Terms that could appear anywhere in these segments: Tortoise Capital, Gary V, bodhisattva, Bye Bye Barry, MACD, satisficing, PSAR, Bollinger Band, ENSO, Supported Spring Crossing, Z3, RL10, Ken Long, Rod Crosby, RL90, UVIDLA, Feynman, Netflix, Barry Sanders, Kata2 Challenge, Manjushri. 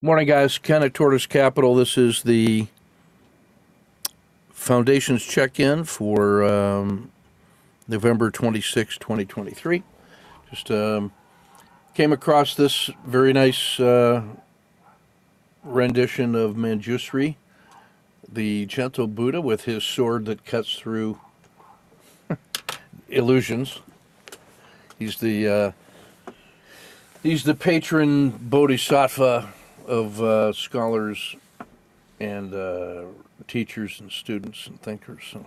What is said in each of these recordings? Morning, guys. Ken at Tortoise Capital. This is the Foundation's check-in for November 26, 2023. Just came across this very nice rendition of Manjushri, the gentle Buddha with his sword that cuts through illusions. He's the patron bodhisattva of scholars and teachers and students and thinkers. So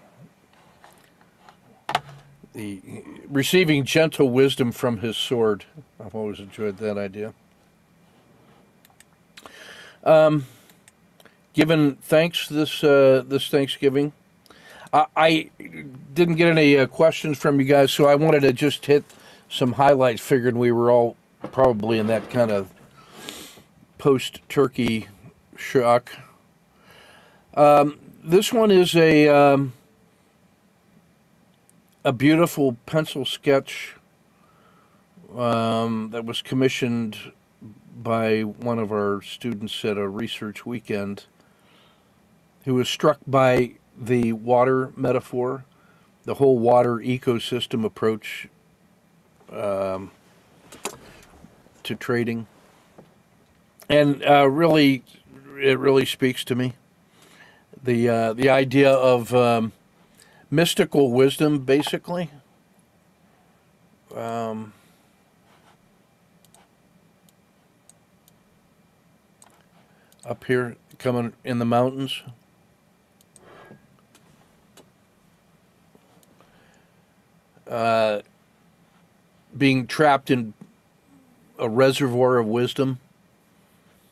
the receiving gentle wisdom from his sword. I've always enjoyed that idea. Given thanks this Thanksgiving, I didn't get any questions from you guys, so I wanted to just hit some highlights. Figured we were all probably in that kind of post-turkey shock. This one is a beautiful pencil sketch that was commissioned by one of our students at a research weekend, who was struck by the water metaphor, the whole water ecosystem approach to trading. And it really speaks to me. The idea of mystical wisdom, basically. Up here, coming in the mountains. Being trapped in a reservoir of wisdom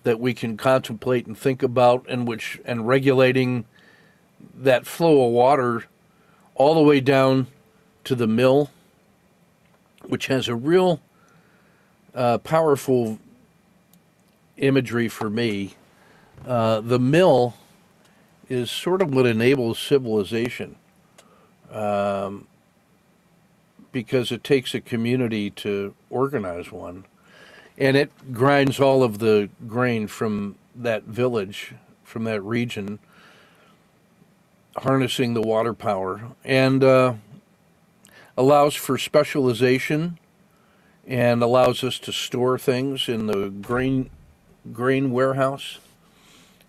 that we can contemplate and think about, and regulating that flow of water all the way down to the mill, which has a real powerful imagery for me. The mill is sort of what enables civilization, because it takes a community to organize one. And it grinds all of the grain from that village, from that region, harnessing the water power, and allows for specialization, and allows us to store things in the grain warehouse,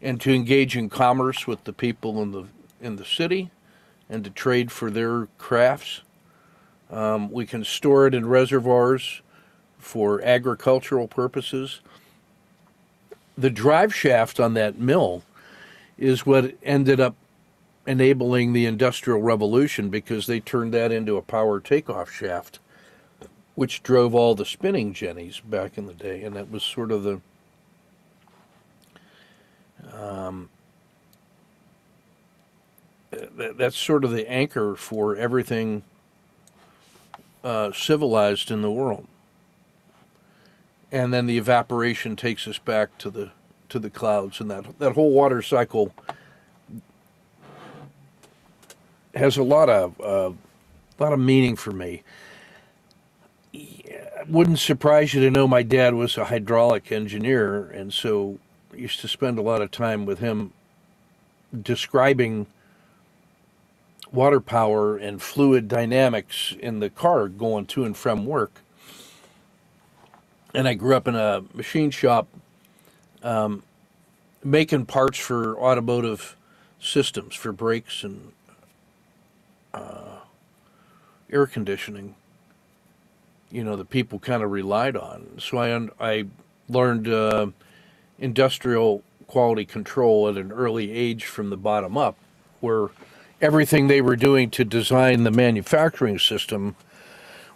and to engage in commerce with the people in the city, and to trade for their crafts. We can store it in reservoirs for agricultural purposes. The drive shaft on that mill is what ended up enabling the Industrial Revolution, because they turned that into a power takeoff shaft, which drove all the spinning jennies back in the day. And that was sort of the that's sort of the anchor for everything civilized in the world. And then the evaporation takes us back to the clouds, and that whole water cycle has a lot of meaning for me. It wouldn't surprise you to know my dad was a hydraulic engineer, and so I used to spend a lot of time with him describing water power and fluid dynamics in the car going to and from work. And I grew up in a machine shop making parts for automotive systems, for brakes and air conditioning, you know, that people kind of relied on. So I learned industrial quality control at an early age from the bottom up, where everything they were doing to design the manufacturing system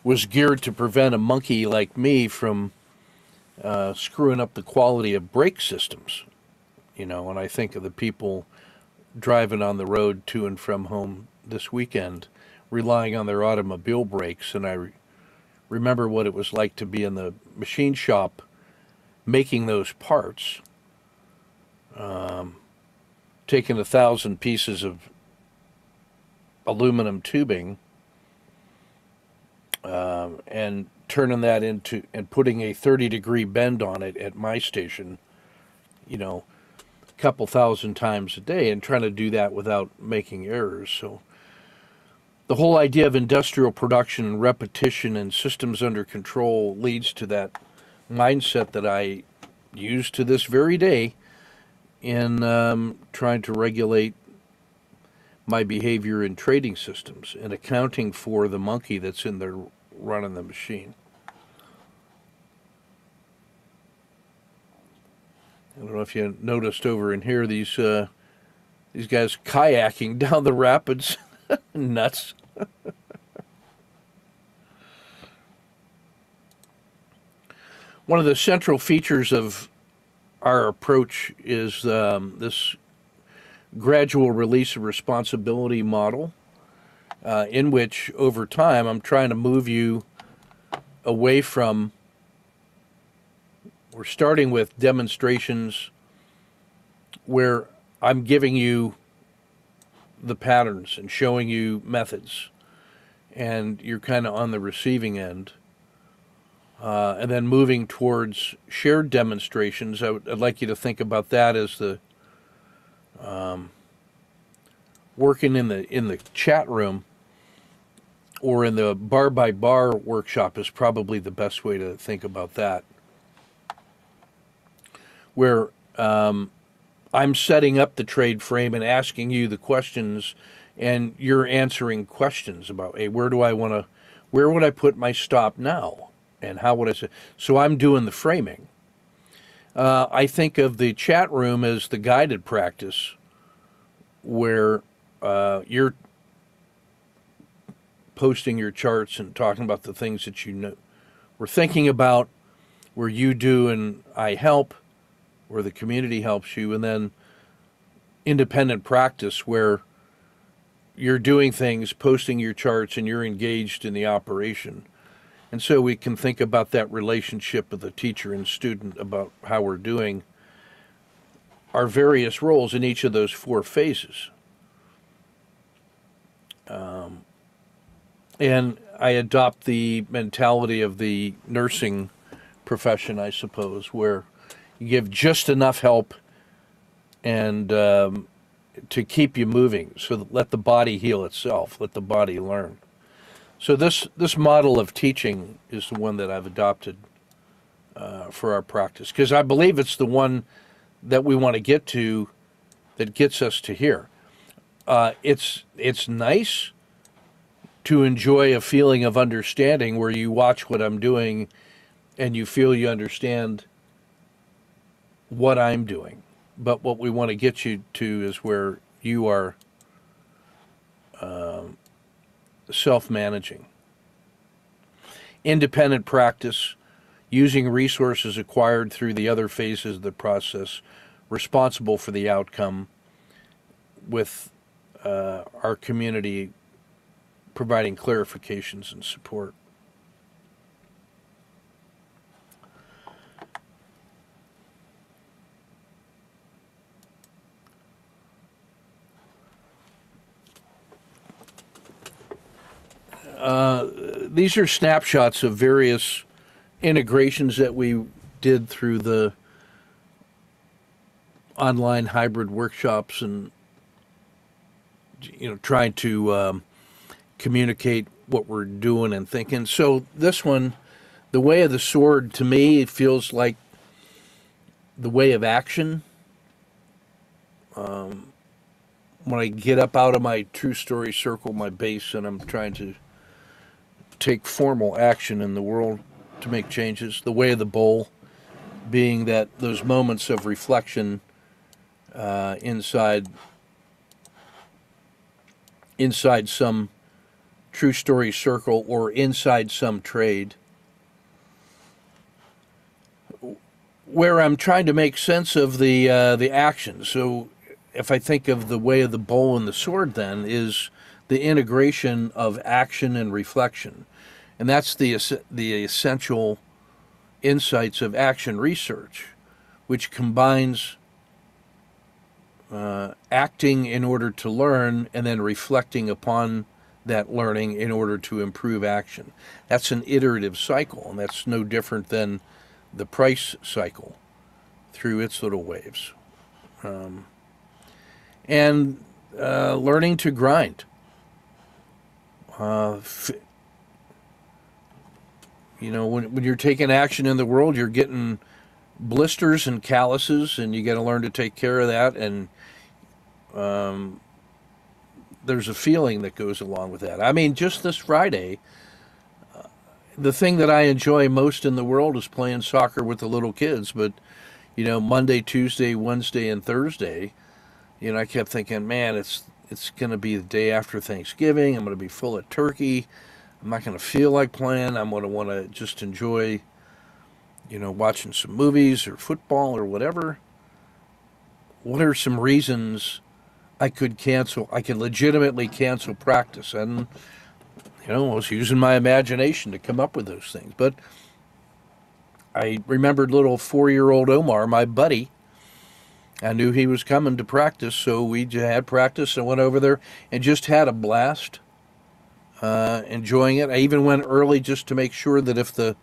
was geared to prevent a monkey like me from screwing up the quality of brake systems, you know. And I think of the people driving on the road to and from home this weekend, relying on their automobile brakes, and I remember what it was like to be in the machine shop making those parts, taking 1,000 pieces of aluminum tubing and turning that into, and putting a 30-degree bend on it at my station you know, a couple thousand times a day, and trying to do that without making errors. So the whole idea of industrial production and repetition and systems under control leads to that mindset that I use to this very day in trying to regulate my behavior in trading systems and accounting for the monkey that's in there running the machine. I don't know if you noticed over in here, these guys kayaking down the rapids. Nuts. One of the central features of our approach is this gradual release of responsibility model, in which over time I'm trying to move you away from, we're starting with demonstrations where I'm giving you the patterns and showing you methods, and you're kind of on the receiving end, and then moving towards shared demonstrations. I'd like you to think about that as the working in the chat room or in the bar by bar workshop is probably the best way to think about that, where I'm setting up the trade frame and asking you the questions, and you're answering questions about, hey, where would I put my stop now? And how would I say? So I'm doing the framing. I think of the chat room as the guided practice, where you're posting your charts and talking about the things that you know, we're thinking about, where you do and I help, or the community helps you, and then independent practice where you're doing things, posting your charts, and you're engaged in the operation. And so we can think about that relationship of the teacher and student about how we're doing our various roles in each of those four phases. And I adopt the mentality of the nursing profession, I suppose, where you give just enough help and to keep you moving. So let the body heal itself. Let the body learn. So this model of teaching is the one that I've adopted for our practice, because I believe it's the one that we want to get to, that gets us to here. It's nice to enjoy a feeling of understanding where you watch what I'm doing and you feel you understand what I'm doing. But what we want to get you to is where you are self-managing. Independent practice, using resources acquired through the other phases of the process, responsible for the outcome, with our community providing clarifications and support. These are snapshots of various integrations that we did through the online hybrid workshops, and trying to communicate what we're doing and thinking. So this one, the way of the sword, to me, it feels like the way of action. When I get up out of my true story circle, my base, and I'm trying to take formal action in the world to make changes. The way of the bowl being that those moments of reflection inside some true story circle or inside some trade, where I'm trying to make sense of the action. So if I think of the way of the bowl and the sword, then is the integration of action and reflection. And that's the essential insights of action research, which combines acting in order to learn and then reflecting upon that learning in order to improve action. That's an iterative cycle, and that's no different than the price cycle. through its little waves. And learning to grind. You know, when you're taking action in the world, you're getting blisters and calluses, and you got to learn to take care of that. And there's a feeling that goes along with that. I mean, just this Friday, the thing that I enjoy most in the world is playing soccer with the little kids. But, you know, Monday, Tuesday, Wednesday, and Thursday, you know, I kept thinking, man, it's going to be the day after Thanksgiving. I'm going to be full of turkey. I'm not going to feel like playing. I'm going to want to just enjoy, you know, watching some movies or football or whatever. What are some reasons I could cancel? I can legitimately cancel practice. And, you know, I was using my imagination to come up with those things. But I remembered little 4-year-old Omar, my buddy. I knew he was coming to practice, so we had practice. I went over there and just had a blast, enjoying it. I even went early just to make sure that if the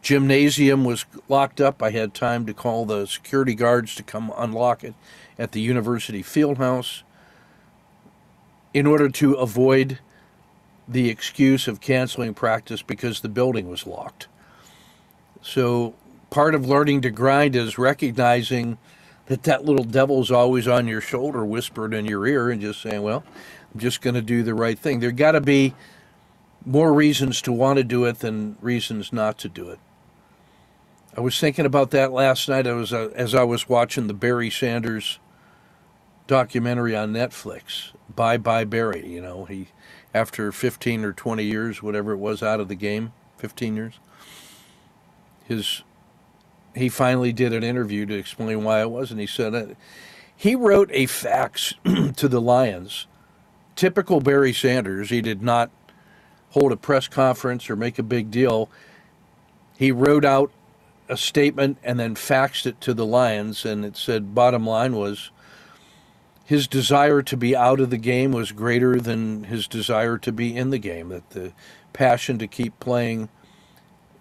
gymnasium was locked up, I had time to call the security guards to come unlock it at the university field house in order to avoid the excuse of canceling practice because the building was locked. So part of learning to grind is recognizing that that little devil's always on your shoulder, whispered in your ear, and just saying, well, I'm just going to do the right thing. There got to be more reasons to want to do it than reasons not to do it. I was thinking about that last night as I was watching the Barry Sanders documentary on Netflix, Bye Bye Barry. You know, he, after 15 or 20 years, whatever it was, out of the game, 15 years, he finally did an interview to explain why it was, and he said that he wrote a fax to the Lions. Typical Barry Sanders, he did not hold a press conference or make a big deal. He wrote out a statement and then faxed it to the Lions, and it said, bottom line was, his desire to be out of the game was greater than his desire to be in the game, that the passion to keep playing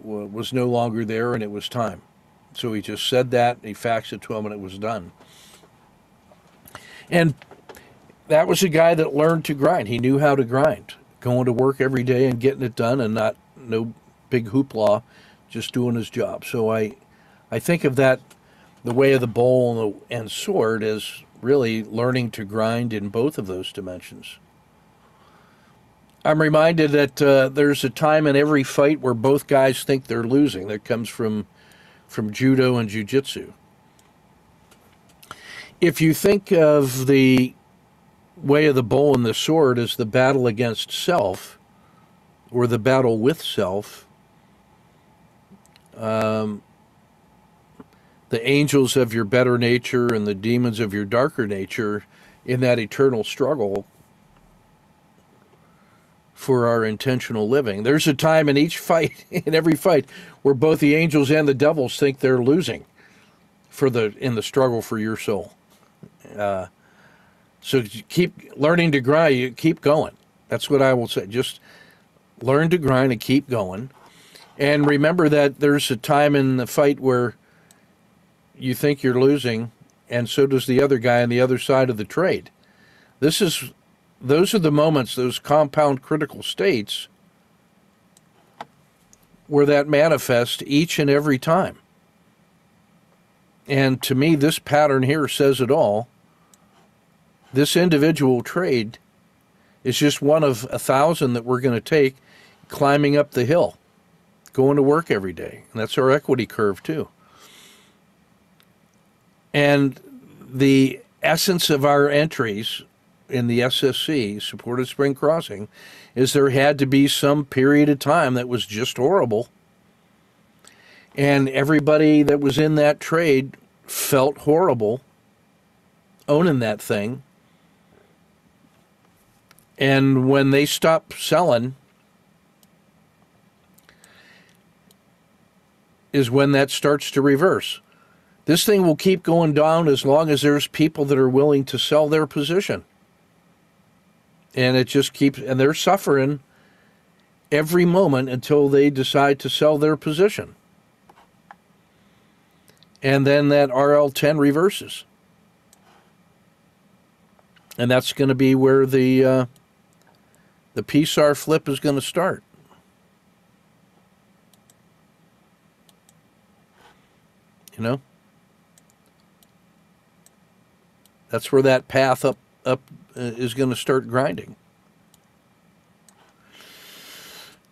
was no longer there, and it was time. So he just said that, he faxed it to him, and it was done. And that was a guy that learned to grind. He knew how to grind, going to work every day and getting it done, and no big hoopla, just doing his job. So I think of that, the way of the bowl and sword, as really learning to grind in both of those dimensions. I'm reminded that there's a time in every fight where both guys think they're losing. That comes from judo and jiu-jitsu. If you think of the way of the bow and the sword as the battle against self, or the battle with self, the angels of your better nature and the demons of your darker nature in that eternal struggle for our intentional living. There's a time in each fight, in every fight, where both the angels and the devils think they're losing in the struggle for your soul. So keep learning to grind. You keep going. That's what I will say. Just learn to grind and keep going. And remember that there's a time in the fight where you think you're losing, and so does the other guy on the other side of the trade. Those are the moments, those compound critical states, where that manifests each and every time. And to me, this pattern here says it all. This individual trade is just one of 1,000 that we're going to take climbing up the hill, going to work every day. And that's our equity curve, too. And the essence of our entries in the SSC, Supported Spring Crossing, is there had to be some period of time that was just horrible. And everybody that was in that trade felt horrible owning that thing. And when they stopped selling is when that starts to reverse. This thing will keep going down as long as there's people that are willing to sell their position. And it just keeps, and they're suffering every moment until they decide to sell their position. and then that RL10 reverses. And that's going to be where the PSAR flip is going to start. You know? That's where that path up is going to start grinding.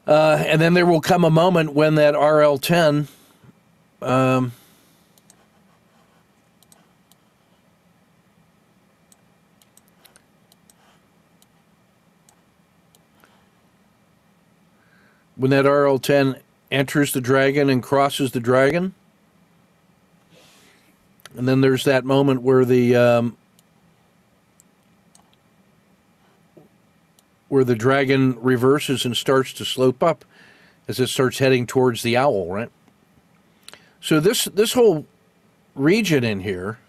And then there will come a moment when that RL10 enters the dragon and crosses the dragon. And then there's that moment where the dragon reverses and starts to slope up as it starts heading towards the owl, right? So this whole region in here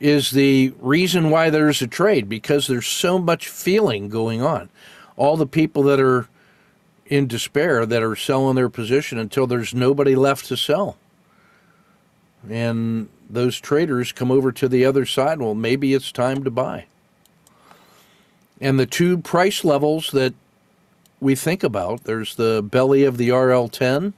is the reason why there's a trade, because there's so much feeling going on. All the people that are in despair that are selling their position until there's nobody left to sell. And those traders come over to the other side, well, maybe it's time to buy. And the two price levels that we think about, there's the belly of the RL10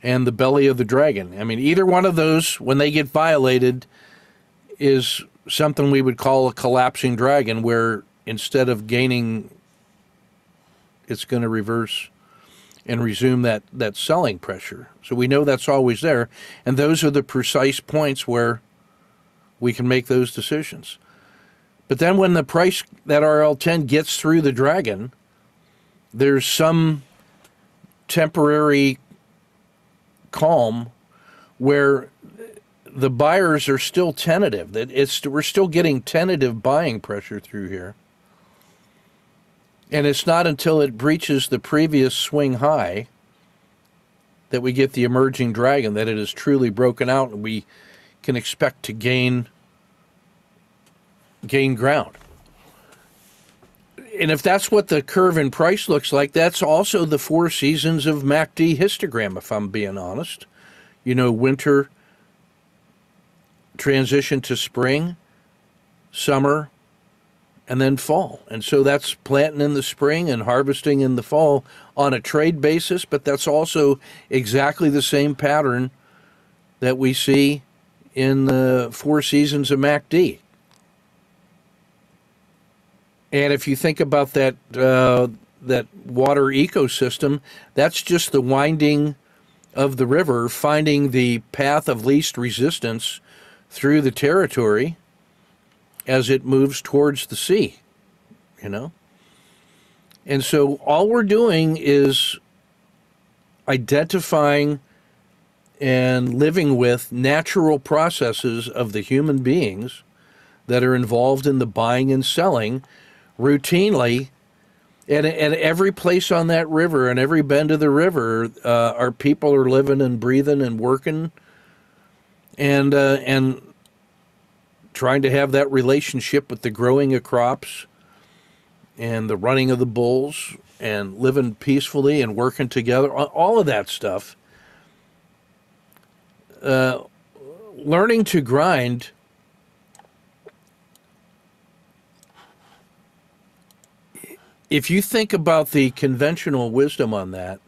and the belly of the dragon. I mean, either one of those, when they get violated, is something we would call a collapsing dragon, where instead of gaining, it's going to reverse and resume that selling pressure. So we know that's always there, and those are the precise points where we can make those decisions. But then when the price, that RL10, gets through the dragon, there's some temporary calm where the buyers are still tentative. That we're still getting tentative buying pressure through here. And it's not until it breaches the previous swing high that we get the emerging dragon, that it is truly broken out and we can expect to gain ground. And if that's what the curve in price looks like, that's also the 4 seasons of MACD histogram, if I'm being honest. You know, winter, transition to spring, summer, and then fall. And so that's planting in the spring and harvesting in the fall on a trade basis, but that's also exactly the same pattern that we see in the 4 seasons of MACD. And if you think about that, that water ecosystem, that's just the winding of the river, finding the path of least resistance through the territory as it moves towards the sea, you know? And so all we're doing is identifying and living with natural processes of the human beings that are involved in the buying and selling routinely. And every place on that river and every bend of the river, our people are living and breathing and working and trying to have that relationship with the growing of crops and the running of the bulls and living peacefully and working together, all of that stuff. Learning to grind . If you think about the conventional wisdom on that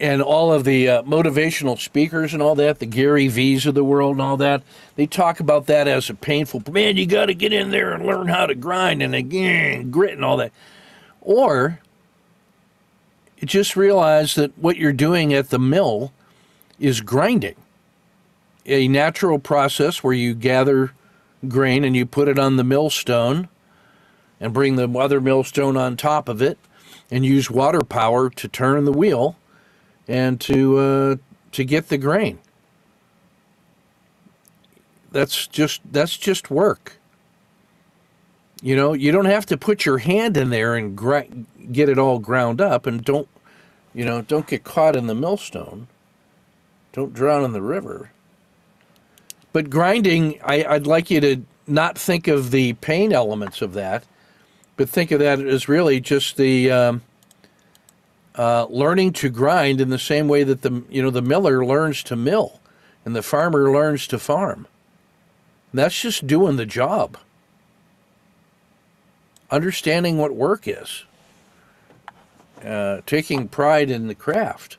and all of the motivational speakers and all that, the Gary V's of the world and all that, they talk about that as a painful, man, you got to get in there and learn how to grind and again, grit and all that. Or just realize that what you're doing at the mill is grinding, a natural process where you gather grain and you put it on the millstone and bring the other millstone on top of it and use water power to turn the wheel and to get the grain. That's just work. You know, you don't have to put your hand in there and get it all ground up, and don't get caught in the millstone. Don't drown in the river. But grinding, I'd like you to not think of the pain elements of that, but think of that as really just the learning to grind in the same way that the miller learns to mill and the farmer learns to farm. And that's just doing the job. Understanding what work is. Taking pride in the craft.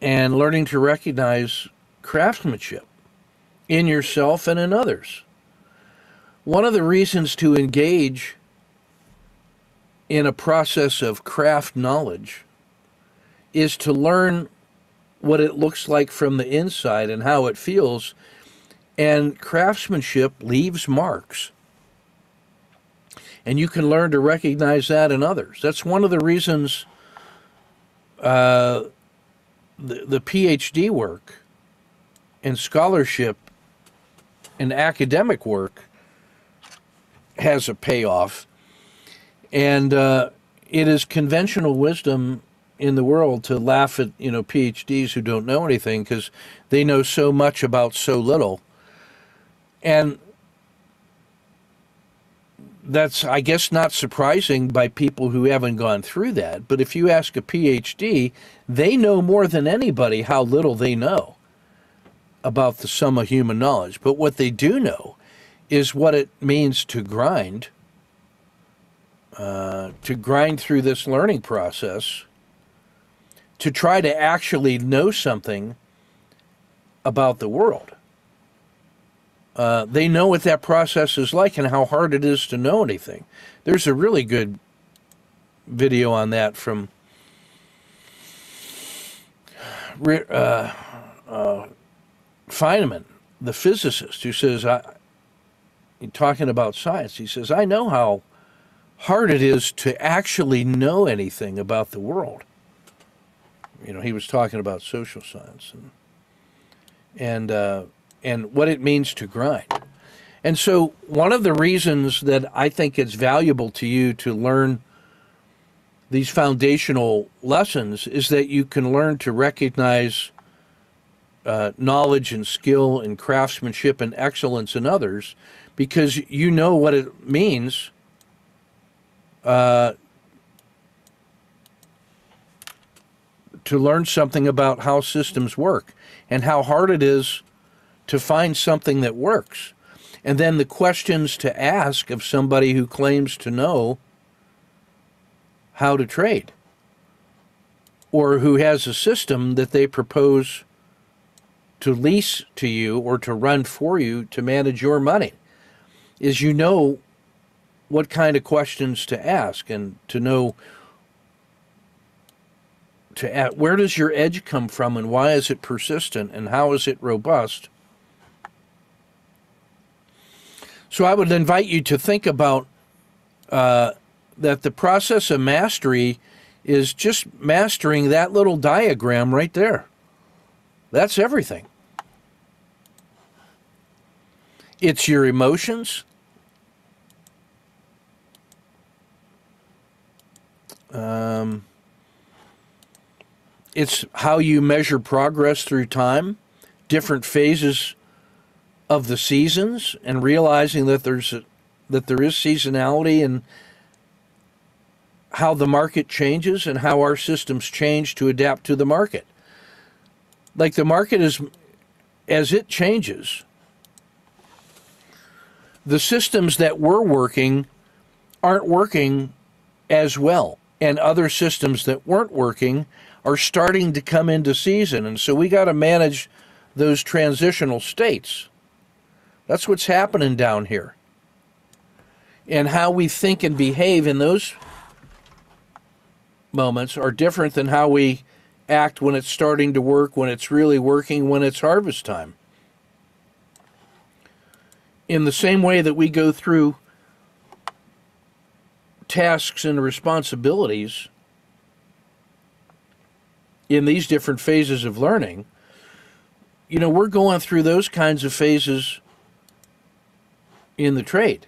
And learning to recognize craftsmanship in yourself and in others. One of the reasons to engage in a process of craft knowledge is to learn what it looks like from the inside and how it feels. And craftsmanship leaves marks. And you can learn to recognize that in others. That's one of the reasons the PhD work and scholarship and academic work has a payoff. And it is conventional wisdom in the world to laugh at PhDs who don't know anything because they know so much about so little. And that's, I guess, not surprising by people who haven't gone through that. But if you ask a PhD, they know more than anybody how little they know about the sum of human knowledge. But what they do know is what it means to grind through this learning process, to try to actually know something about the world. They know what that process is like and how hard it is to know anything. There's a really good video on that from Feynman, the physicist, who says, talking about science, he says, I know how hard it is to actually know anything about the world. He was talking about social science and what it means to grind. And so one of the reasons that I think it's valuable to you to learn these foundational lessons is that you can learn to recognize knowledge and skill and craftsmanship and excellence in others, because you know what it means to learn something about how systems work and how hard it is to find something that works. And then the questions to ask of somebody who claims to know how to trade or who has a system that they propose to lease to you or to run for you to manage your money is what kind of questions to ask and to know where does your edge come from and why is it persistent and how is it robust? So I would invite you to think about that the process of mastery is just mastering that little diagram right there. That's everything. It's your emotions. It's how you measure progress through time, different phases of the seasons, and realizing that there is seasonality and how the market changes and how our systems change to adapt to the market. Like the market is, as it changes, the systems that we're working aren't working as well, and other systems that weren't working are starting to come into season, and so we got to manage those transitional states. That's what's happening down here. And how we think and behave in those moments are different than how we act when it's starting to work, when it's really working, when it's harvest time. In the same way that we go through tasks and responsibilities in these different phases of learning, we're going through those kinds of phases in the trade.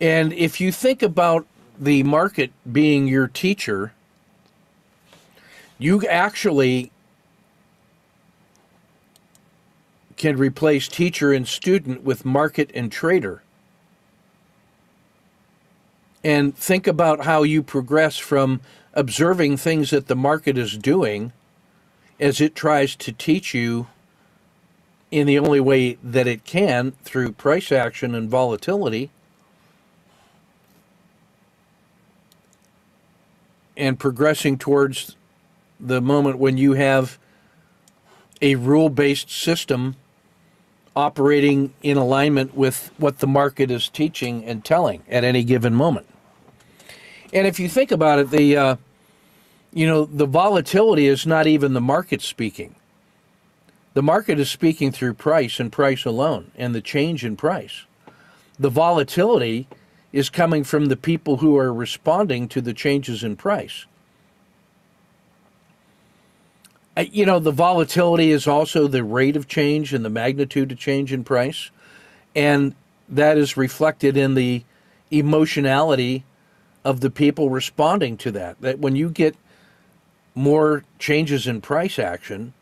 And if you think about the market being your teacher, you actually can replace teacher and student with market and trader. And think about how you progress from observing things that the market is doing as it tries to teach you in the only way that it can, through price action and volatility, and progressing towards the moment when you have a rule-based system operating in alignment with what the market is teaching and telling at any given moment. And if you think about it, the the volatility is not even the market speaking. The market is speaking through price and price alone, and the change in price. The volatility is coming from the people who are responding to the changes in price. You know, the volatility is also the rate of change and the magnitude of change in price, and that is reflected in the emotionality of the people responding to that. That when you get more changes in price action,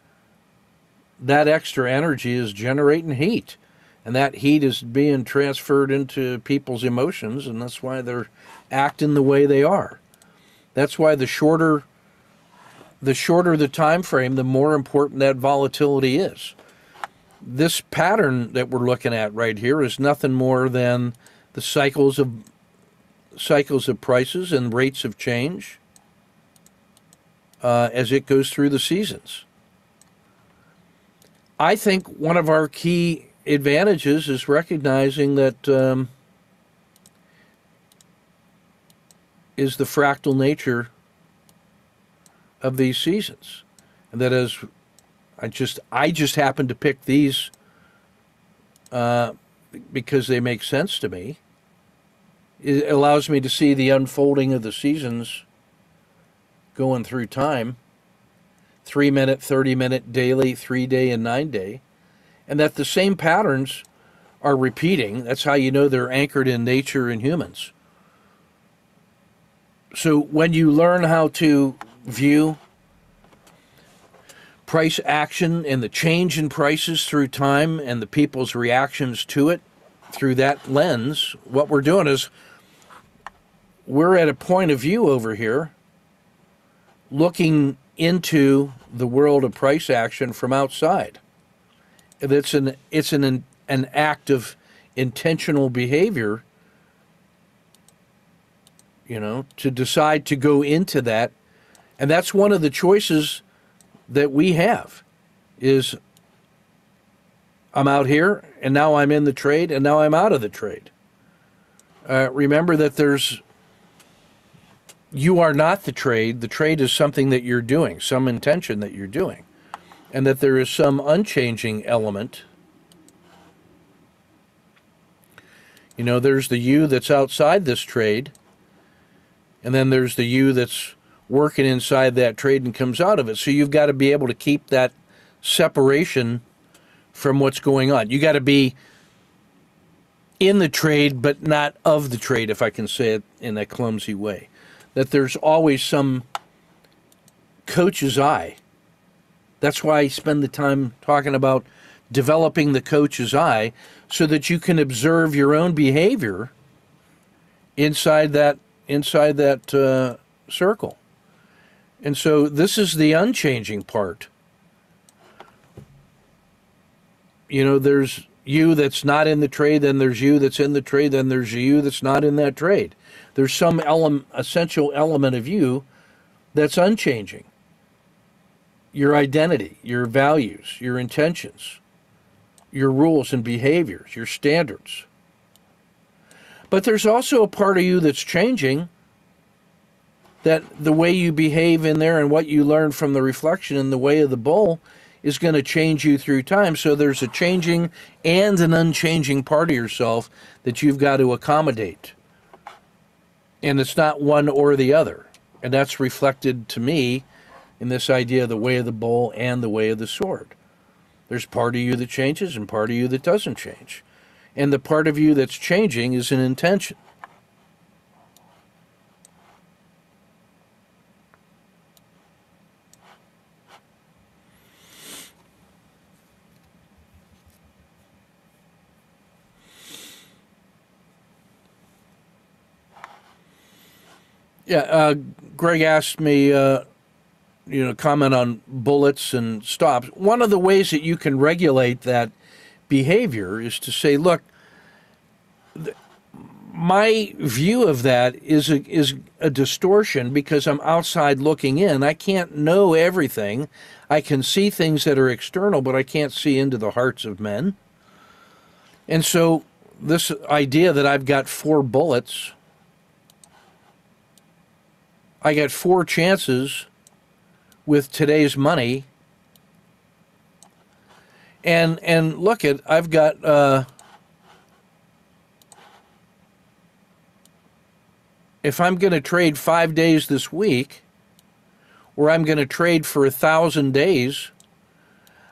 that extra energy is generating heat, and that heat is being transferred into people's emotions, and that's why they're acting the way they are. That's why the shorter the time frame, the more important that volatility is. This pattern that we're looking at right here is nothing more than the cycles of prices and rates of change as it goes through the seasons. I think one of our key advantages is recognizing that is the fractal nature of these seasons, and that is, I just happen to pick these because they make sense to me. It allows me to see the unfolding of the seasons going through time, 3 minute, 30 minute, daily, 3 day, and 9 day, and that the same patterns are repeating. That's how you know they're anchored in nature and humans. So when you learn how to view price action and the change in prices through time and the people's reactions to it through that lens, what we're doing is we're at a point of view over here looking into the world of price action from outside. And it's an act of intentional behavior, you know, to decide to go into that. And that's one of the choices that we have, is I'm out here, and now I'm in the trade, and now I'm out of the trade. Remember that you are not the trade. The trade is something that you're doing, some intention that you're doing, and that there is some unchanging element. You know, there's the you that's outside this trade, and then there's the you that's working inside that trade and comes out of it. So you've got to be able to keep that separation from what's going on. You got to be in the trade, but not of the trade, if I can say it in a clumsy way. That there's always some coach's eye. That's why I spend the time talking about developing the coach's eye, so that you can observe your own behavior inside that circle. And so this is the unchanging part. You know, there's you that's not in the trade, then there's you that's in the trade, then there's you that's not in that trade. There's some essential element of you that's unchanging. Your identity, your values, your intentions, your rules and behaviors, your standards. But there's also a part of you that's changing, that the way you behave in there and what you learn from the reflection in the way of the bowl is going to change you through time. So there's a changing and an unchanging part of yourself that you've got to accommodate. And it's not one or the other. And that's reflected to me in this idea of the way of the bowl and the way of the sword. There's part of you that changes and part of you that doesn't change. And the part of you that's changing is an intention. Yeah, Greg asked me, you know, comment on bullets and stops. One of the ways that you can regulate that behavior is to say, look, my view of that is a distortion because I'm outside looking in. I can't know everything. I can see things that are external, but I can't see into the hearts of men. And so this idea that I've got four bullets, I got four chances with today's money, and look at, I've got if I'm going to trade 5 days this week, or I'm going to trade for 1,000 days,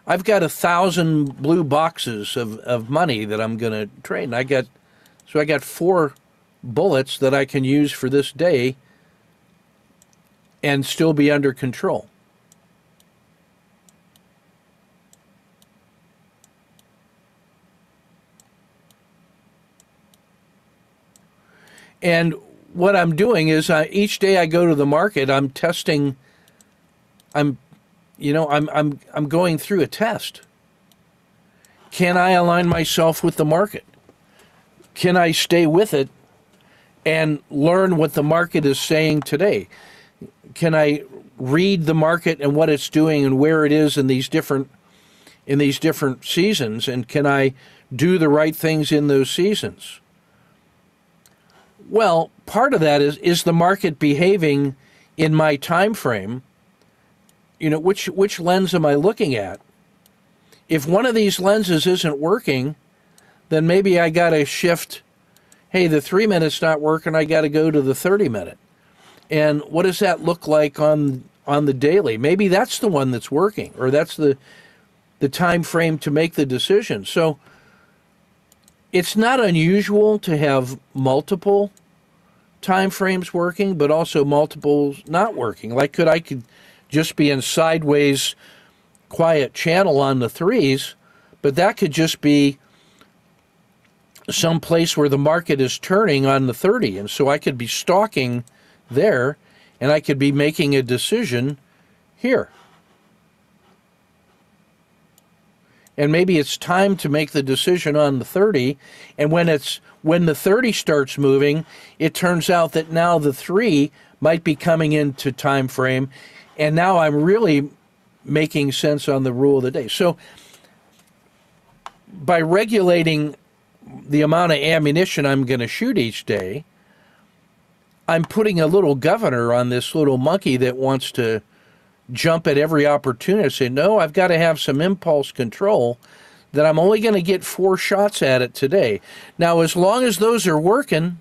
I've got 1,000 blue boxes of money that I'm going to trade. And I got four bullets that I can use for this day and still be under control. And what I'm doing is each day I go to the market, I'm testing, I'm going through a test. Can I align myself with the market? Can I stay with it and learn what the market is saying today? Can I read the market and what it's doing and where it is in these different seasons, and can I do the right things in those seasons? Well, part of that is the market behaving in my time frame? You know, which lens am I looking at? If one of these lenses isn't working, then maybe I got to shift. Hey, the 3-minute's not working. I got to go to the 30-minute. And what does that look like on the daily? Maybe that's the one that's working, or that's the time frame to make the decision. So it's not unusual to have multiple time frames working, but also multiples not working. Like I could just be in sideways quiet channel on the 3s, but that could just be some place where the market is turning on the 30, and so I could be stalking there, and I could be making a decision here. And maybe it's time to make the decision on the 30, and when the 30 starts moving, it turns out that now the 3 might be coming into time frame, and now I'm really making sense on the rule of the day. So by regulating the amount of ammunition I'm going to shoot each day, I'm putting a little governor on this little monkey that wants to jump at every opportunity and say, no, I've got to have some impulse control, that I'm only going to get four shots at it today. Now, as long as those are working,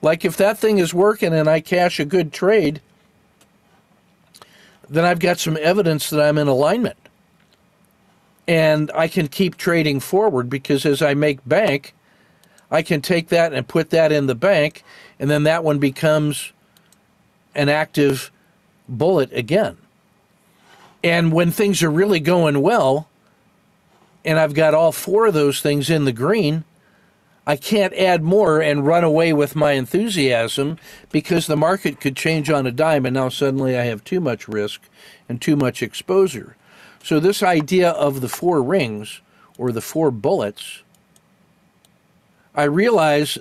like if that thing is working and I cash a good trade, then I've got some evidence that I'm in alignment. And I can keep trading forward, because as I make bank, I can take that and put that in the bank, and then that one becomes an active bullet again. And when things are really going well, and I've got all four of those things in the green, I can't add more and run away with my enthusiasm, because the market could change on a dime, and now suddenly I have too much risk and too much exposure. So this idea of the four rings or the four bullets, I realize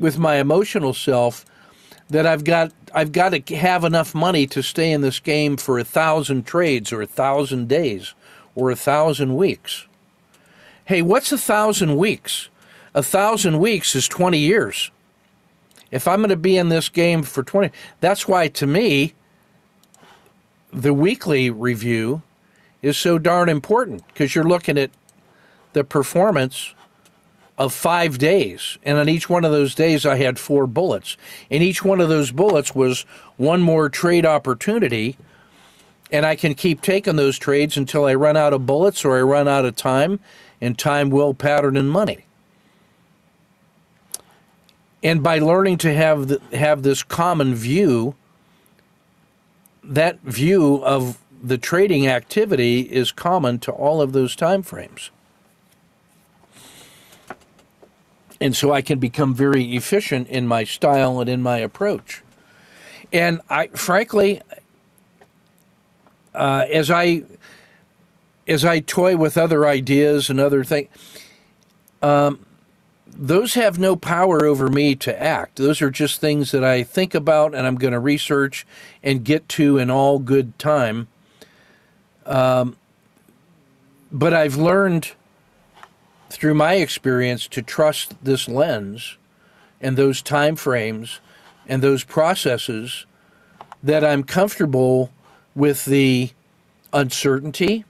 with my emotional self that I've got to have enough money to stay in this game for 1,000 trades or 1,000 days or 1,000 weeks. Hey, what's 1,000 weeks? 1,000 weeks is 20 years. If I'm going to be in this game for 20, that's why to me, the weekly review is so darn important, because you're looking at the performance of 5 days. And on each one of those days, I had four bullets. And each one of those bullets was one more trade opportunity. And I can keep taking those trades until I run out of bullets or I run out of time, and time, will, pattern, and money. And by learning to have this common view, that view of the trading activity is common to all of those time frames. And so I can become very efficient in my style and in my approach. And I, frankly, as I toy with other ideas and other things, those have no power over me to act. Those are just things that I think about and I'm going to research and get to in all good time. But I've learned through my experience to trust this lens and those time frames and those processes, that I'm comfortable with the uncertainty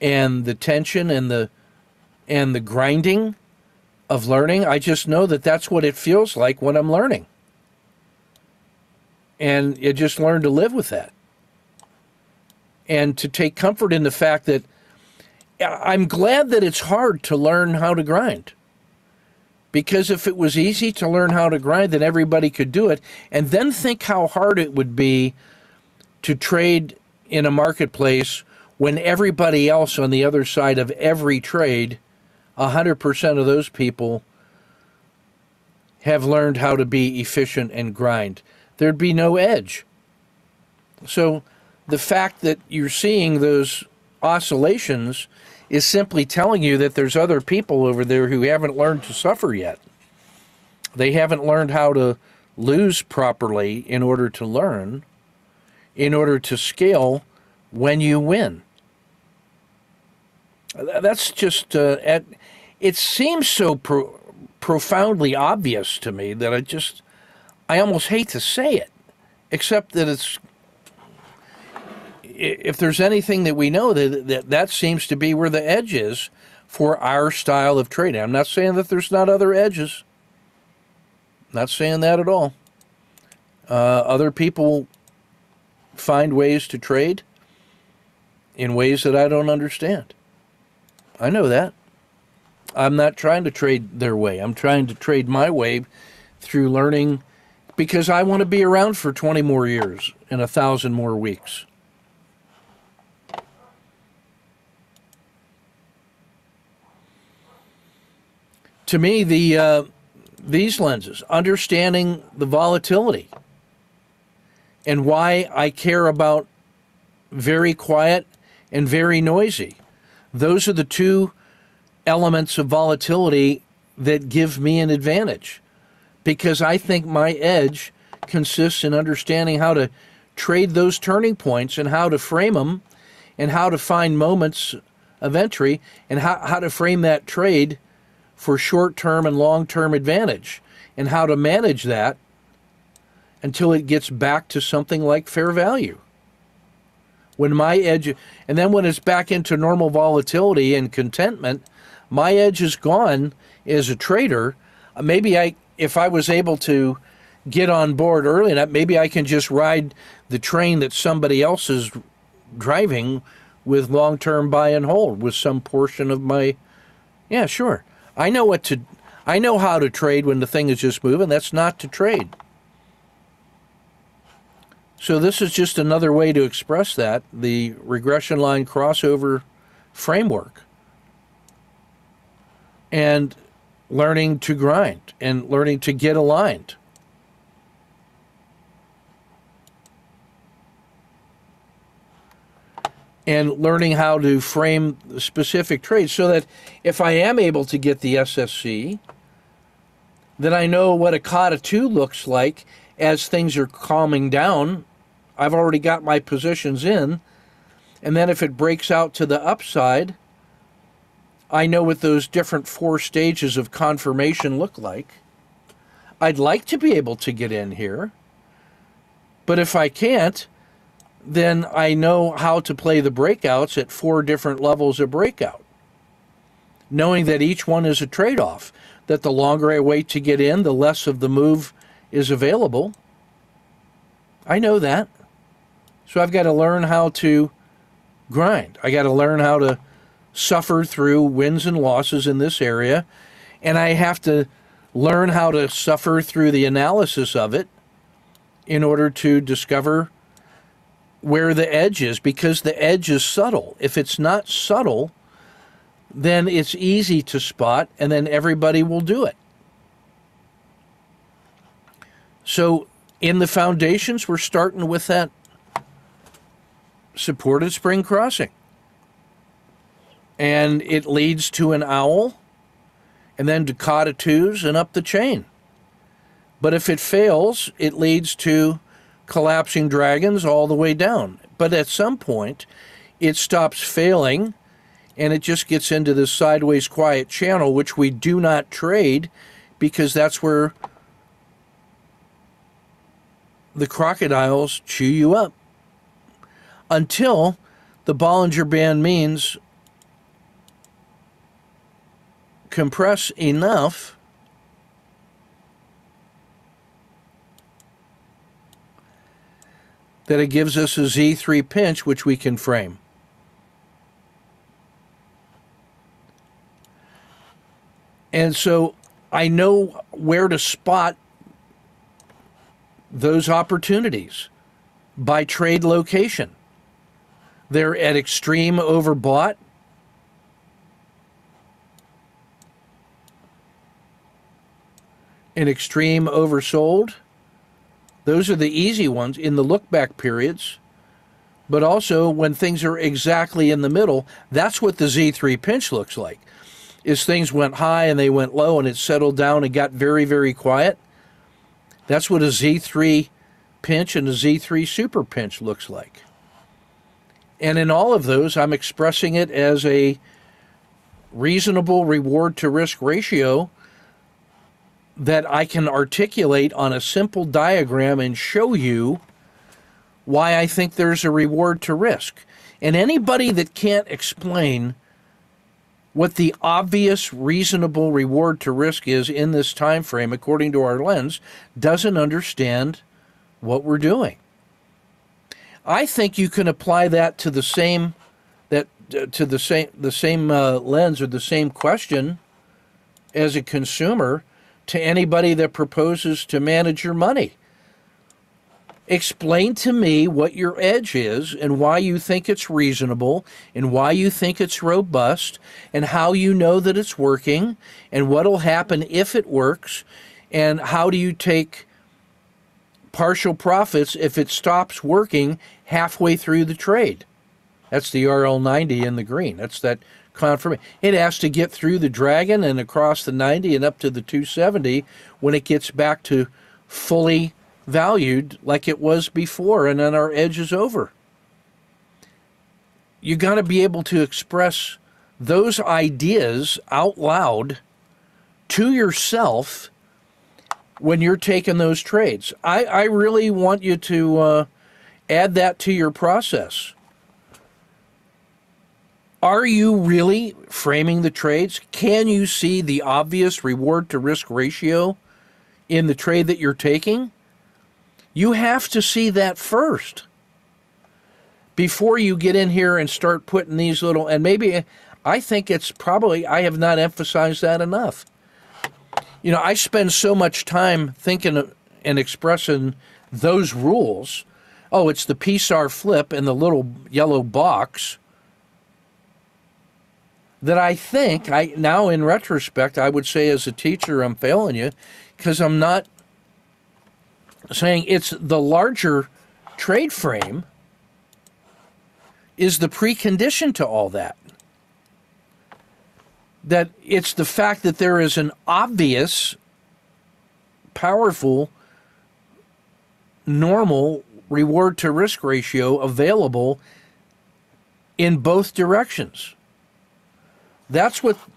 and the tension and the grinding of learning. I just know that that's what it feels like when I'm learning, and you just learn to live with that and to take comfort in the fact that I'm glad that it's hard to learn how to grind, because if it was easy to learn how to grind, then everybody could do it. And then think how hard it would be to trade in a marketplace when everybody else on the other side of every trade, 100% of those people have learned how to be efficient and grind. There'd be no edge. So the fact that you're seeing those oscillations is simply telling you that there's other people over there who haven't learned to suffer yet. They haven't learned how to lose properly in order to learn, in order to scale when you win. That's just, it seems so profoundly obvious to me that I almost hate to say it, except that it's, if there's anything that we know, that seems to be where the edge is for our style of trading. I'm not saying that there's not other edges. I'm not saying that at all. Other people find ways to trade in ways that I don't understand. I know that. I'm not trying to trade their way. I'm trying to trade my way through learning, because I want to be around for 20 more years and 1,000 more weeks. To me, these lenses, understanding the volatility and why I care about very quiet and very noisy, those are the two elements of volatility that give me an advantage, because I think my edge consists in understanding how to trade those turning points and how to frame them and how to find moments of entry and how to frame that trade for short-term and long-term advantage, and how to manage that until it gets back to something like fair value. When my edge, and then when it's back into normal volatility and contentment, my edge is gone as a trader. Maybe if I was able to get on board early enough, maybe I can just ride the train that somebody else is driving with long-term buy and hold with some portion of my, yeah, sure. I know how to trade when the thing is just moving. That's not to trade. So this is just another way to express that, the regression line crossover framework, and learning to grind and learning to get aligned. And learning how to frame specific trades so that if I am able to get the SSC, then I know what a Kata 2 looks like as things are calming down. I've already got my positions in. And then if it breaks out to the upside, I know what those different four stages of confirmation look like. I'd like to be able to get in here, but if I can't, then I know how to play the breakouts at four different levels of breakout, knowing that each one is a trade-off, that the longer I wait to get in, the less of the move is available. I know that. So I've got to learn how to grind. I got to learn how to suffer through wins and losses in this area, and I have to learn how to suffer through the analysis of it in order to discover where the edge is, because the edge is subtle. If it's not subtle, then it's easy to spot, and then everybody will do it. So in the foundations, we're starting with that supported spring crossing. And it leads to an owl, and then Dakota twos and up the chain. But if it fails, it leads to collapsing dragons all the way down. But at some point, it stops failing, and it just gets into this sideways quiet channel, which we do not trade, because that's where the crocodiles chew you up. Until the Bollinger Band means compress enough that it gives us a Z3 pinch, which we can frame. And so I know where to spot those opportunities by trade location. They're at extreme overbought. And extreme oversold. Those are the easy ones in the look-back periods. But also when things are exactly in the middle, that's what the Z3 pinch looks like. Is things went high and they went low and it settled down and got very, very quiet. That's what a Z3 pinch and a Z3 super pinch looks like. And in all of those, I'm expressing it as a reasonable reward to risk ratio that I can articulate on a simple diagram and show you why I think there's a reward to risk. And anybody that can't explain what the obvious reasonable reward to risk is in this time frame, according to our lens, doesn't understand what we're doing. I think you can apply that to the same lens or the same question as a consumer to anybody that proposes to manage your money. Explain to me what your edge is and why you think it's reasonable and why you think it's robust and how you know that it's working and what'll happen if it works and how do you take partial profits if it stops working halfway through the trade. That's the RL90 in the green. That's that confirmation. It has to get through the dragon and across the 90 and up to the 270 when it gets back to fully valued like it was before, and then our edge is over. You got to be able to express those ideas out loud to yourself when you're taking those trades. I really want you to add that to your process. Are you really framing the trades? Can you see the obvious reward to risk ratio in the trade that you're taking? You have to see that first before you get in here and start putting these little, and maybe I think it's probably, I have not emphasized that enough. You know, I spend so much time thinking and expressing those rules. Oh, it's the PSAR flip and the little yellow box that I think, now in retrospect, I would say as a teacher, I'm failing you because I'm not saying it's the larger trade frame is the precondition to all that. That it's the fact that there is an obvious, powerful, normal reward to risk ratio available in both directions. That's the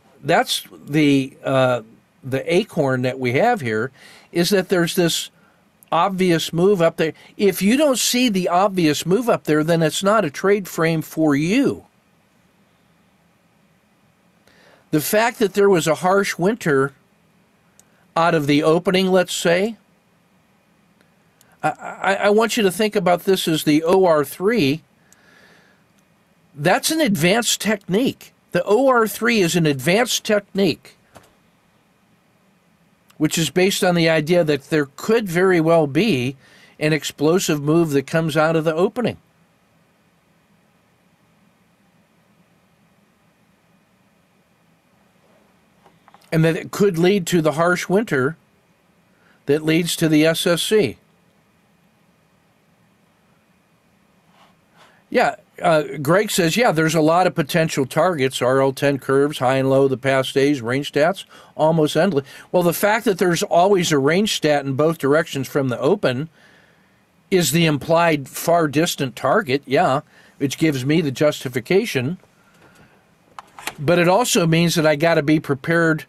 acorn that we have here, is that there's this obvious move up there. If you don't see the obvious move up there, then it's not a trade frame for you. The fact that there was a harsh winter out of the opening, let's say, I want you to think about this as the OR3. That's an advanced technique. The OR3 is an advanced technique, which is based on the idea that there could very well be an explosive move that comes out of the opening. And that it could lead to the harsh winter that leads to the SSC. Yeah, Greg says, yeah, there's a lot of potential targets, RL10 curves, high and low, the past days, range stats, almost endless. Well, the fact that there's always a range stat in both directions from the open is the implied far distant target, yeah, which gives me the justification. But it also means that I got to be prepared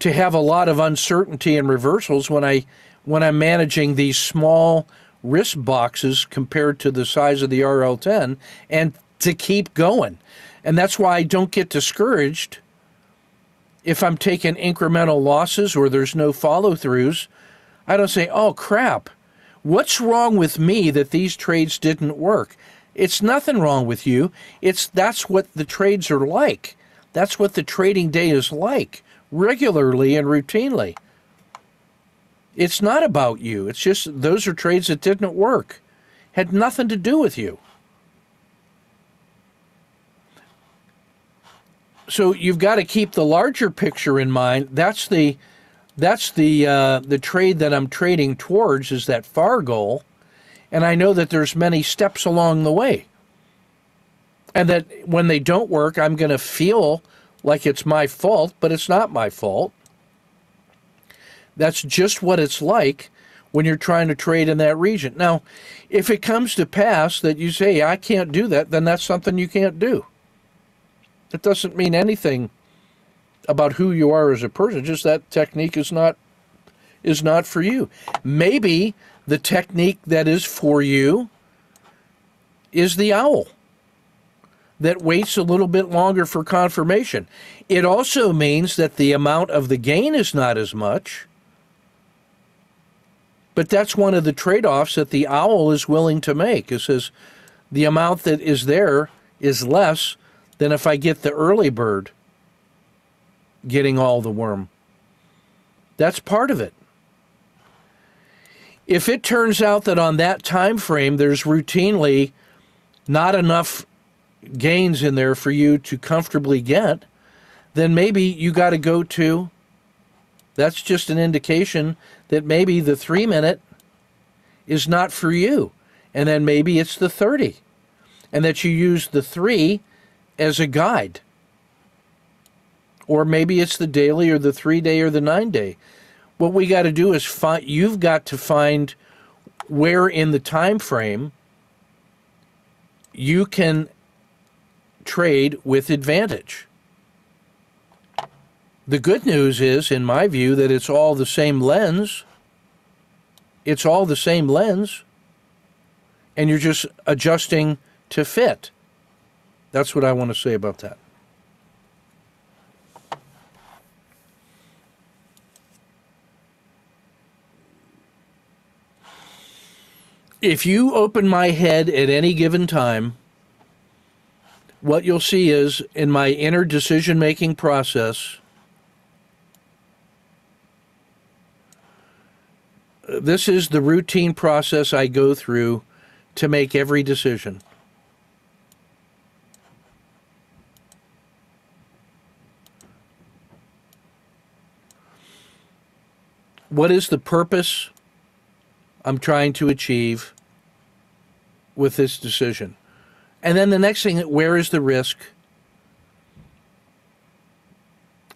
to have a lot of uncertainty and reversals when I'm managing these small risk boxes compared to the size of the RL10, and to keep going. And that's why I don't get discouraged if I'm taking incremental losses or there's no follow-throughs. I don't say, oh crap, what's wrong with me that these trades didn't work? It's nothing wrong with you. That's what the trades are like. That's what the trading day is like, regularly and routinely. It's not about you. It's just those are trades that didn't work. Had nothing to do with you. So you've got to keep the larger picture in mind. That's the trade that I'm trading towards, is that FAR goal. And I know that there's many steps along the way. And that when they don't work, I'm going to feel like it's my fault, but it's not my fault. That's just what it's like when you're trying to trade in that region. Now, if it comes to pass that you say, I can't do that, then that's something you can't do. It doesn't mean anything about who you are as a person, just that technique is not for you. Maybe the technique that is for you is the owl that waits a little bit longer for confirmation. It also means that the amount of the gain is not as much. But that's one of the trade-offs that the owl is willing to make. It says the amount that is there is less than if I get the early bird getting all the worm. That's part of it. If it turns out that on that time frame there's routinely not enough gains in there for you to comfortably get, then maybe you got to go to, that's just an indication that maybe the 3-minute is not for you, and then maybe it's the 30, and that you use the 3 as a guide. Or maybe it's the daily or the 3-day or the 9-day. What we got to do is you've got to find where in the time frame you can trade with advantage. The good news is, in my view, that it's all the same lens. It's all the same lens, and you're just adjusting to fit. That's what I want to say about that. If you open my head at any given time, what you'll see is, in my inner decision-making process, this is the routine process I go through to make every decision. What is the purpose I'm trying to achieve with this decision? And then the next thing, where is the risk?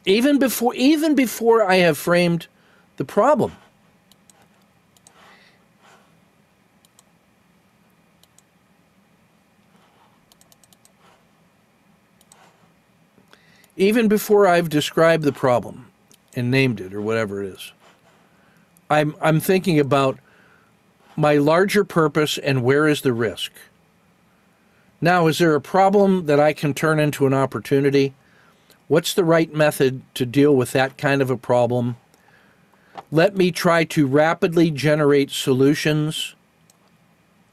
Even before I have framed the problem. Even before I've described the problem and named it or whatever it is, I'm thinking about my larger purpose and where is the risk. Now, is there a problem that I can turn into an opportunity? What's the right method to deal with that kind of a problem? Let me try to rapidly generate solutions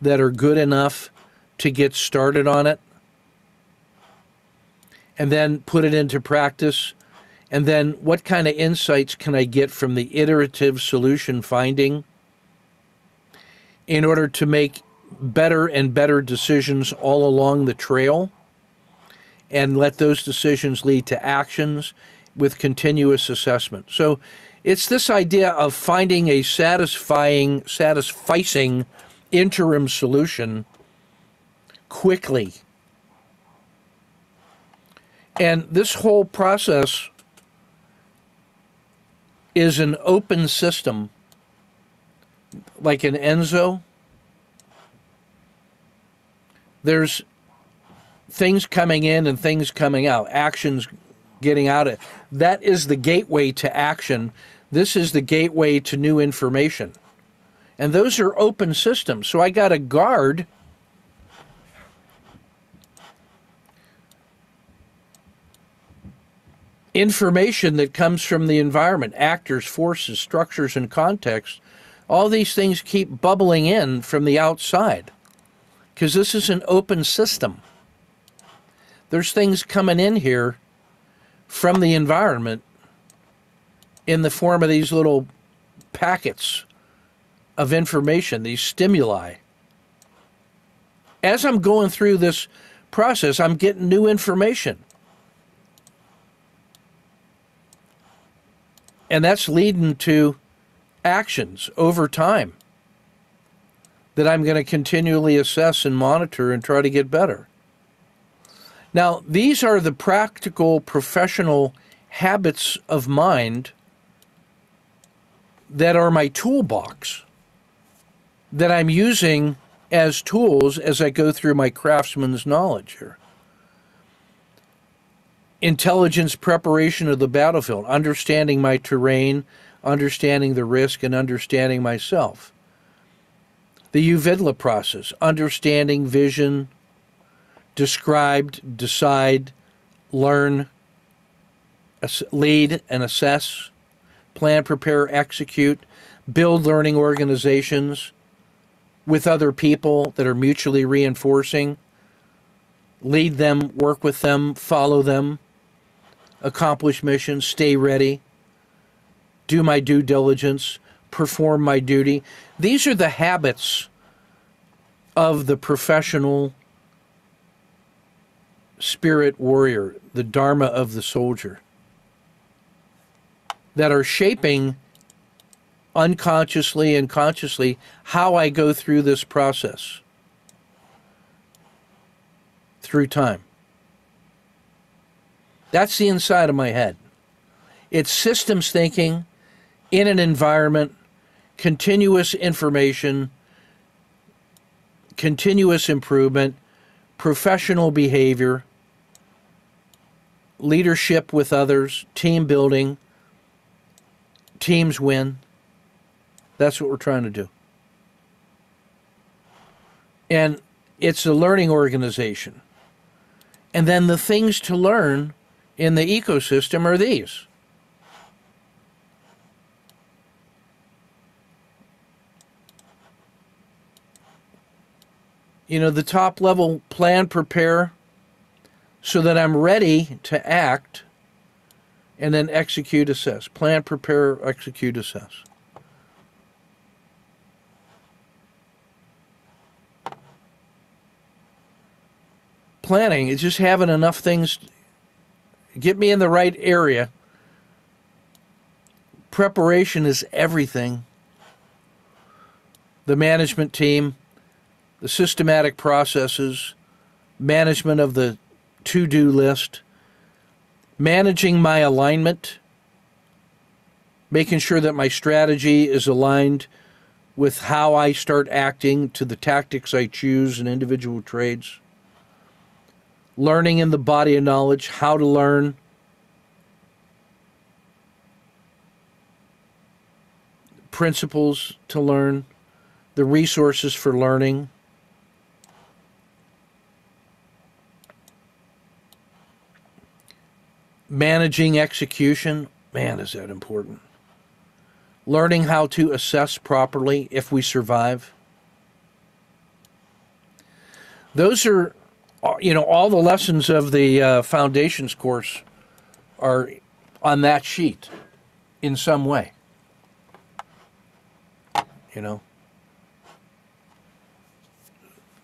that are good enough to get started on it, and then put it into practice. And then what kind of insights can I get from the iterative solution finding in order to make better and better decisions all along the trail, and let those decisions lead to actions with continuous assessment. So It's this idea of finding a satisficing interim solution quickly. And this whole process is an open system, like an ENSO. There's things coming in and things coming out, actions getting out. That is the gateway to action. This is the gateway to new information. And those are open systems. So I got to guard information that comes from the environment, actors, forces, structures, and context. All these things keep bubbling in from the outside because this is an open system. There's things coming in here from the environment in the form of these little packets of information, these stimuli. As I'm going through this process, I'm getting new information. And that's leading to actions over time that I'm going to continually assess and monitor and try to get better. Now, these are the practical professional habits of mind that are my toolbox that I'm using as tools as I go through my craftsman's knowledge here. Intelligence preparation of the battlefield, understanding my terrain, understanding the risk, and understanding myself. The UVIDLA process, understanding, vision, described, decide, learn, lead, and assess, plan, prepare, execute, build learning organizations with other people that are mutually reinforcing, lead them, work with them, follow them, accomplish missions, stay ready, do my due diligence, perform my duty. These are the habits of the professional spirit warrior, the dharma of the soldier, that are shaping unconsciously and consciously how I go through this process through time. That's the inside of my head. It's systems thinking in an environment, continuous information, continuous improvement, professional behavior, leadership with others, team building, teams win. That's what we're trying to do. And it's a learning organization. And then the things to learn in the ecosystem are these. You know, the top level, plan, prepare, so that I'm ready to act, and then execute, assess. Plan, prepare, execute, assess. Planning is just having enough things to get me in the right area. Preparation is everything. The management team, the systematic processes, management of the to-do list, managing my alignment, making sure that my strategy is aligned with how I start acting to the tactics I choose in individual trades. Learning in the body of knowledge, how to learn, principles to learn, the resources for learning. Managing execution, man, is that important. Learning how to assess properly if we survive. Those are, you know, all the lessons of the foundations course are on that sheet in some way, you know.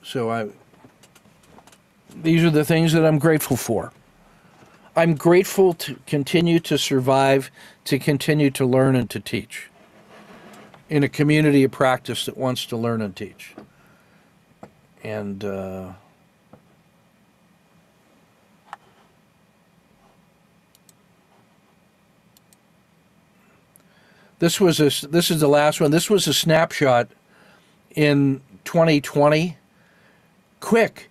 So these are the things that I'm grateful for. I'm grateful to continue to survive, to continue to learn and to teach in a community of practice that wants to learn and teach. And this is the last one. This was a snapshot in 2020. Quick,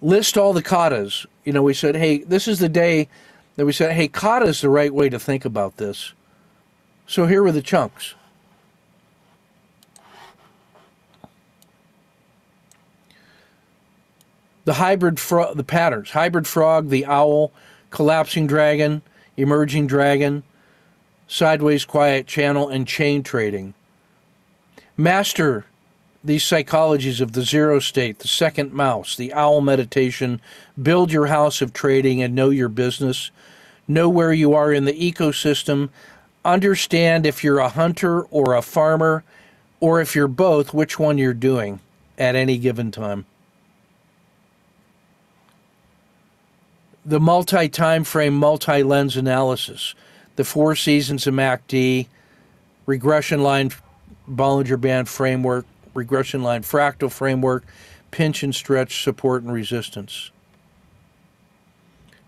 list all the katas. You know, we said, hey, this is the day that we said, hey, kata is the right way to think about this. So here were the chunks. The hybrid frog, the patterns, hybrid frog, the owl, collapsing dragon, emerging dragon, sideways quiet channel, and chain trading. Master these psychologies of the zero state, the second mouse, the owl meditation, build your house of trading and know your business, know where you are in the ecosystem, understand if you're a hunter or a farmer, or if you're both, which one you're doing at any given time. The multi-time frame, multi-lens analysis, the four seasons of MACD, regression line Bollinger Band framework, regression line fractal framework, pinch and stretch, support and resistance.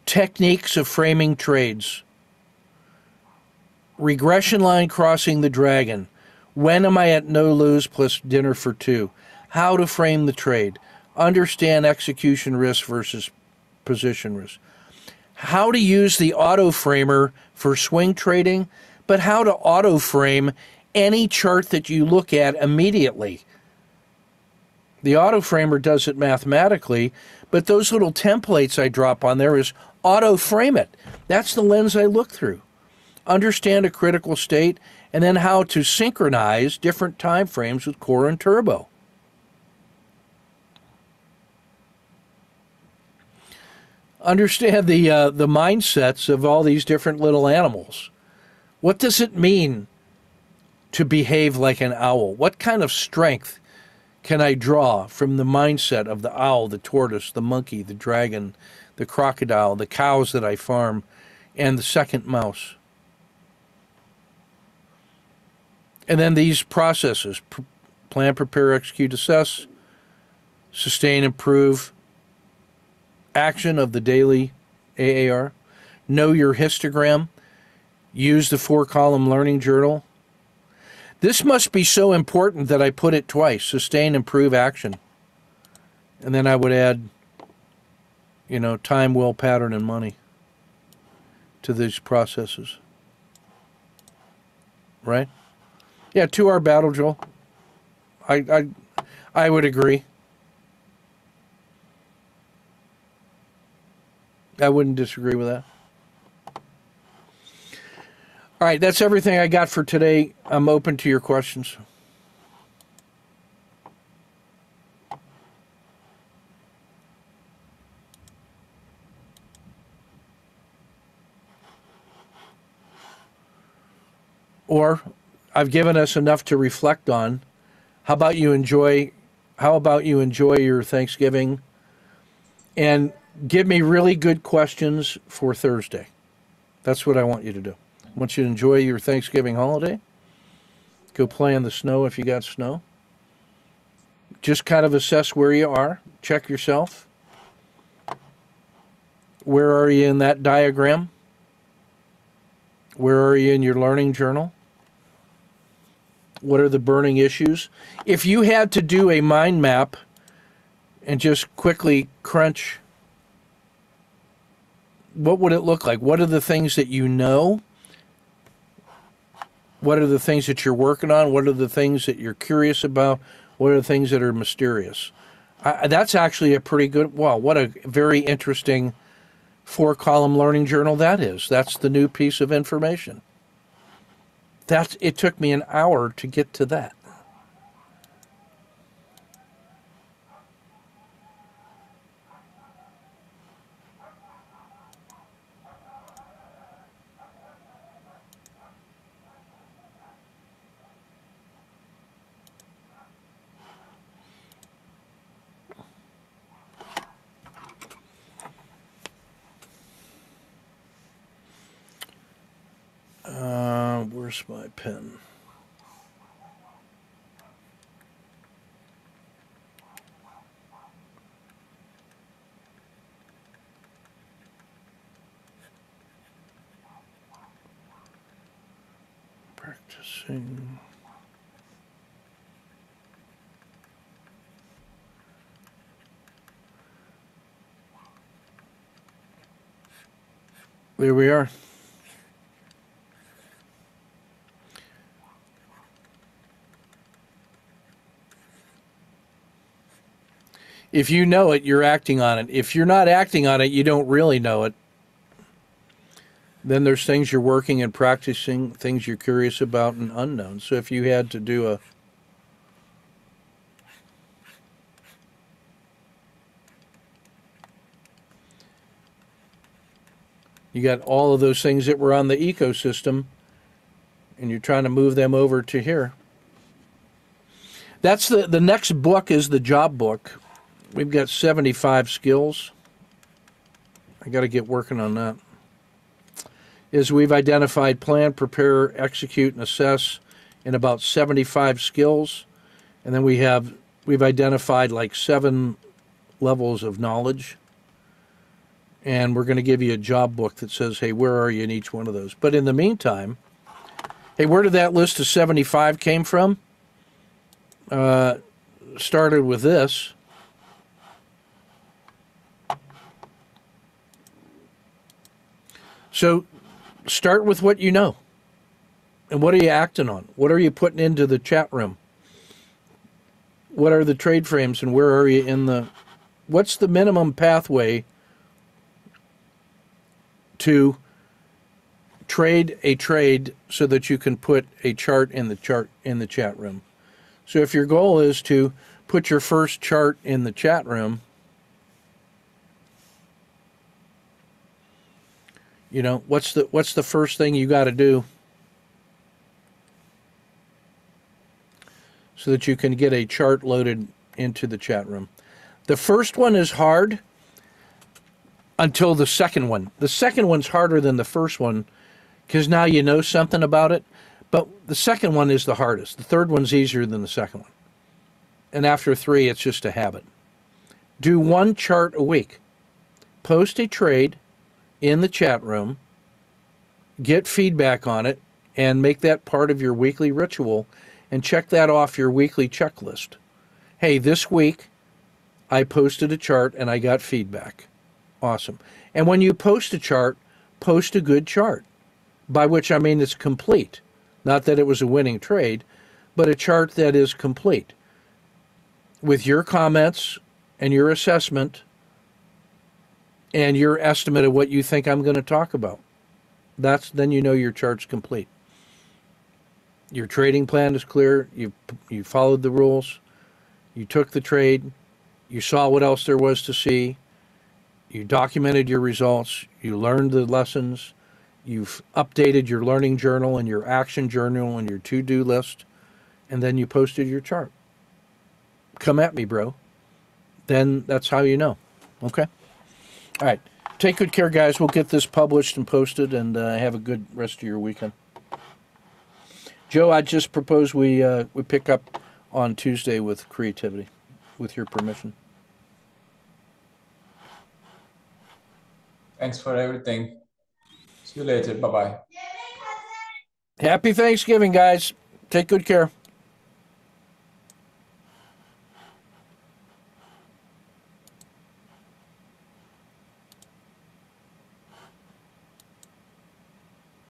Techniques of framing trades. Regression line crossing the dragon. When am I at no lose plus dinner for two? How to frame the trade. Understand execution risk versus position risk. How to use the auto framer for swing trading, but how to auto frame any chart that you look at immediately. The auto framer does it mathematically, but those little templates I drop on there is auto frame it. That's the lens I look through. Understand a critical state, and then how to synchronize different time frames with core and turbo. Understand the mindsets of all these different little animals. What does it mean to behave like an owl? What kind of strength can I draw from the mindset of the owl, the tortoise, the monkey, the dragon, the crocodile, the cows that I farm, and the second mouse? And then these processes: plan, prepare, execute, assess, sustain, improve, action of the daily AAR, know your histogram, use the four-column learning journal. This must be so important that I put it twice: sustain, improve, action. And then I would add, you know, time, will, pattern, and money to these processes. Right? Yeah, 2-hour battle, Joel. I would agree. I wouldn't disagree with that. All right, that's everything I got for today. I'm open to your questions. Or I've given us enough to reflect on. How about you enjoy your Thanksgiving, and give me really good questions for Thursday. That's what I want you to do. I want you to enjoy your Thanksgiving holiday. Go play in the snow if you got snow. Just kind of assess where you are. Check yourself. Where are you in that diagram? Where are you in your learning journal? What are the burning issues? If you had to do a mind map and just quickly crunch, what would it look like? What are the things that you know? What are the things that you're working on? What are the things that you're curious about? What are the things that are mysterious? That's actually a pretty good, wow, what a very interesting four-column learning journal that is. That's the new piece of information. It took me an hour to get to that. Where's my pen? Practicing. There we are. If you know it, you're acting on it. If you're not acting on it, you don't really know it. Then there's things you're working and practicing, things you're curious about and unknown. So if you had to do a you got all of those things that were on the ecosystem, and you're trying to move them over to here. That's the next book is the job book. We've got 75 skills. I got to get working on that. Is we've identified plan, prepare, execute, and assess in about 75 skills, and then we've identified like 7 levels of knowledge. And we're going to give you a job book that says, hey, where are you in each one of those? But in the meantime, hey, where did that list of 75 came from? Started with this. So start with what you know. And what are you acting on? What are you putting into the chat room? What are the trade frames and where are you in the... What's the minimum pathway to trade a trade so that you can put a chart in the chat room? So if your goal is to put your first chart in the chat room, you know, what's the first thing you got to do so that you can get a chart loaded into the chat room? The first one is hard until the second one. The second one's harder than the first one because now you know something about it, but the second one is the hardest. The third one's easier than the second one. And after 3, it's just a habit. Do 1 chart a week. Post a trade in the chat room, get feedback on it, and make that part of your weekly ritual and check that off your weekly checklist. Hey, this week I posted a chart and I got feedback. Awesome. And when you post a chart, post a good chart, by which I mean it's complete. Not that it was a winning trade, but a chart that is complete with your comments and your assessment and your estimate of what you think I'm going to talk about. That's then you know your chart's complete. Your trading plan is clear. You followed the rules. You took the trade. You saw what else there was to see. You documented your results, you learned the lessons, you've updated your learning journal and your action journal and your to-do list, and then you posted your chart. Come at me, bro. Then that's how you know, okay? All right, take good care, guys. We'll get this published and posted, and have a good rest of your weekend. Joe, I just propose we pick up on Tuesday with creativity, with your permission. Thanks for everything. See you later. Bye-bye. Happy Thanksgiving, guys. Take good care.